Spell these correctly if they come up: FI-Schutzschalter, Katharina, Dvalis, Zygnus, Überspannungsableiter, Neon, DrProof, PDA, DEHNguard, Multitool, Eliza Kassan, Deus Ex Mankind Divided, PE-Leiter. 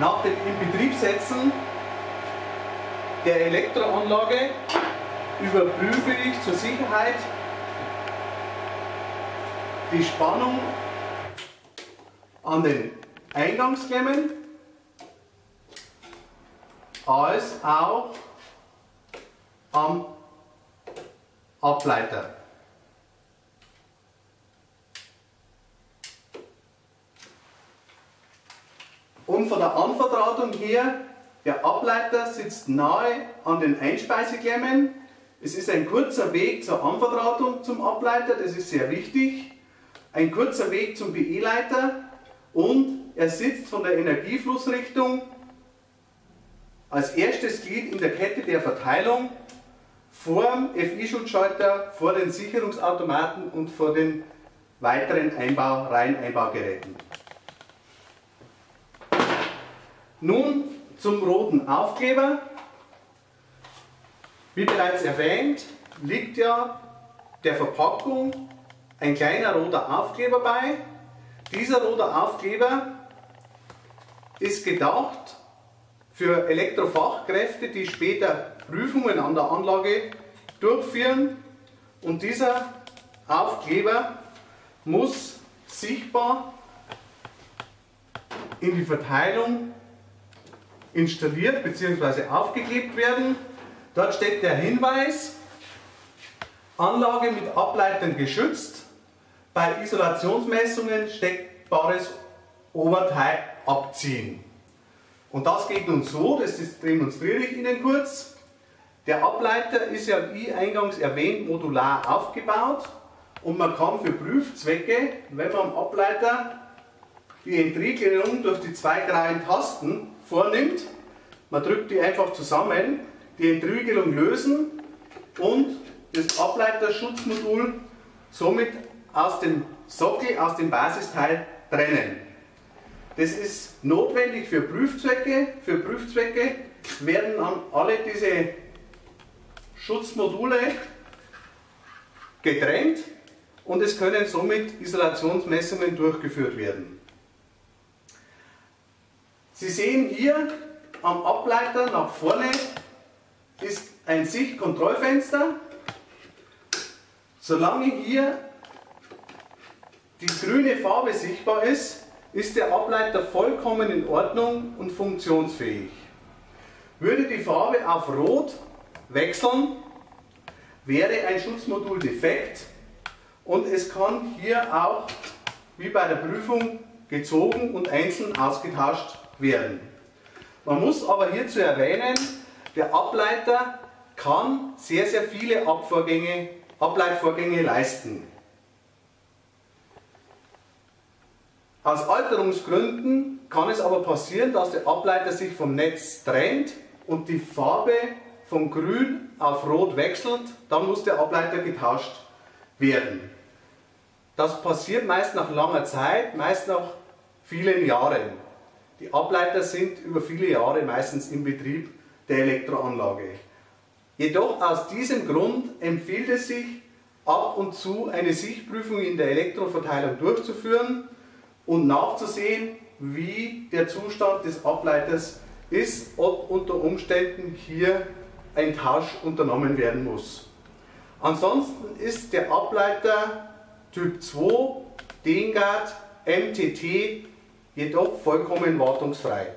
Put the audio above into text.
nach dem Inbetriebsetzen der Elektroanlage überprüfe ich zur Sicherheit die Spannung an den Eingangsklemmen als auch am Ableiter. Und von der Anverdrahtung her, der Ableiter sitzt nahe an den Einspeiseklemmen. Es ist ein kurzer Weg zur Anverdrahtung zum Ableiter, das ist sehr wichtig. Ein kurzer Weg zum PE-Leiter und er sitzt von der Energieflussrichtung als erstes Glied in der Kette der Verteilung vor dem FI-Schutzschalter, vor den Sicherungsautomaten und vor den weiteren Reiheneinbaugeräten. Nun zum roten Aufkleber. Wie bereits erwähnt, liegt ja der Verpackung ein kleiner roter Aufkleber bei. Dieser rote Aufkleber ist gedacht für Elektrofachkräfte, die später Prüfungen an der Anlage durchführen. Und dieser Aufkleber muss sichtbar in die Verteilung installiert bzw. aufgeklebt werden. Dort steht der Hinweis: Anlage mit Ableitern geschützt, bei Isolationsmessungen steckbares Oberteil abziehen. Und das geht nun so, das demonstriere ich Ihnen kurz. Der Ableiter ist ja wie eingangs erwähnt modular aufgebaut und man kann für Prüfzwecke, wenn man am Ableiter die Entriegelung durch die zwei grauen Tasten vornimmt, man drückt die einfach zusammen, die Entriegelung lösen und das Ableiterschutzmodul somit aus dem Sockel, aus dem Basisteil trennen. Das ist notwendig für Prüfzwecke. Für Prüfzwecke werden dann alle diese Schutzmodule getrennt und es können somit Isolationsmessungen durchgeführt werden. Sie sehen hier am Ableiter nach vorne ist ein Sichtkontrollfenster. Solange hier die grüne Farbe sichtbar ist, ist der Ableiter vollkommen in Ordnung und funktionsfähig. Würde die Farbe auf Rot wechseln, wäre ein Schutzmodul defekt und es kann hier auch, wie bei der Prüfung, gezogen und einzeln ausgetauscht werden. Man muss aber hierzu erwähnen, der Ableiter kann sehr, sehr viele Ableitvorgänge leisten. Aus Alterungsgründen kann es aber passieren, dass der Ableiter sich vom Netz trennt und die Farbe von grün auf rot wechselt, dann muss der Ableiter getauscht werden. Das passiert meist nach langer Zeit, meist nach vielen Jahren. Die Ableiter sind über viele Jahre meistens im Betrieb der Elektroanlage. Jedoch aus diesem Grund empfiehlt es sich, ab und zu eine Sichtprüfung in der Elektroverteilung durchzuführen und nachzusehen, wie der Zustand des Ableiters ist, ob unter Umständen hier ein Tausch unternommen werden muss. Ansonsten ist der Ableiter Typ 2 DEHNguard MTT jedoch vollkommen wartungsfrei.